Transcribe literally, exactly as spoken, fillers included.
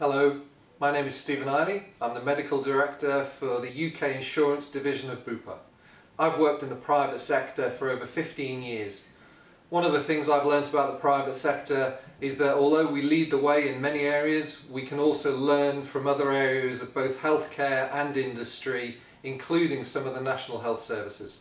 Hello, my name is Steve Iley. I'm the Medical Director for the U K Insurance Division of Bupa. I've worked in the private sector for over fifteen years. One of the things I've learnt about the private sector is that although we lead the way in many areas, we can also learn from other areas of both healthcare and industry, including some of the National Health Services.